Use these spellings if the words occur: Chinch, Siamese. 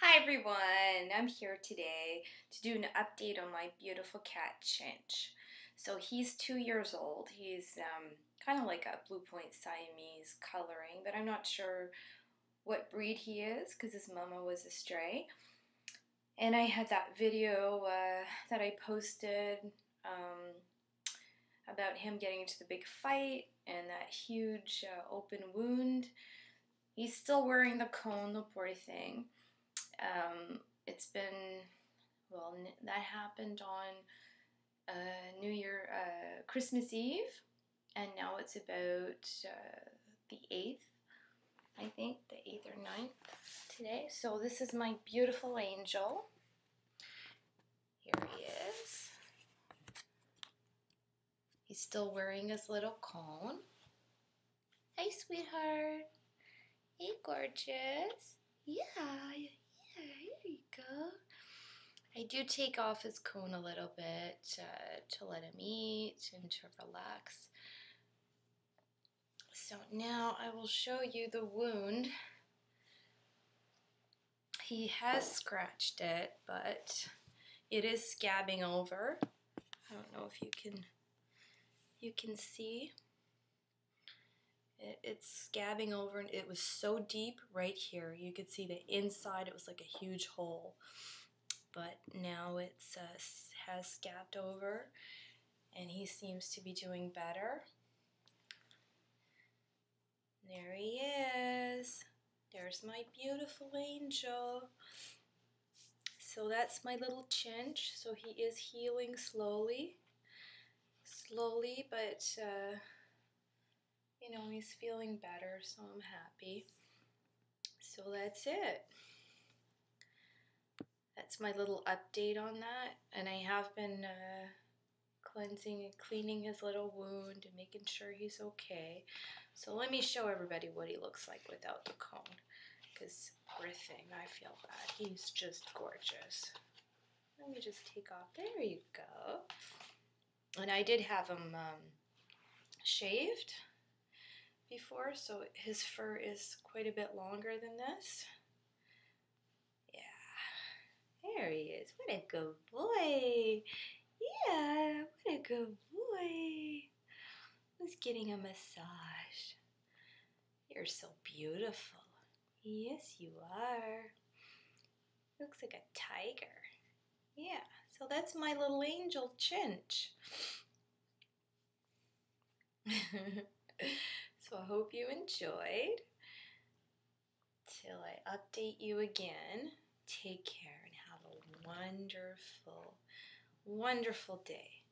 Hi everyone, I'm here today to do an update on my beautiful cat Chinch. So he's 2 years old. He's kind of like a Blue Point Siamese coloring, but I'm not sure what breed he is because his mama was a stray. And I had that video that I posted about him getting into the big fight and that huge open wound. He's still wearing the cone, the poor thing. It's been, well, that happened on Christmas Eve, and now it's about the 8th, I think, the 8th or 9th today. So this is my beautiful angel. Here he is. He's still wearing his little cone. Hey, sweetheart. Hey, gorgeous. Yeah. There you go. I do take off his cone a little bit to let him eat and to relax. So now I will show you the wound. He has scratched it, but it is scabbing over. I don't know if you can see. It's scabbing over, and it was so deep right here. You could see the inside. It was like a huge hole, but now it has scabbed over, and he seems to be doing better. There he is. There's my beautiful angel. So that's my little Chinch. So he is healing slowly, but you know, he's feeling better, so I'm happy. So that's it. That's my little update on that. And I have been cleansing and cleaning his little wound and making sure he's okay. So let me show everybody what he looks like without the cone. Because poor thing, I feel bad. He's just gorgeous. Let me just take off. There you go. And I did have him shaved before, so his fur is quite a bit longer than this. Yeah, there he is. What a good boy. Yeah, what a good boy. Who's getting a massage? You're so beautiful. Yes, you are. Looks like a tiger. Yeah, so that's my little angel Chinch. So I hope you enjoyed. Till I update you again, take care and have a wonderful, wonderful day.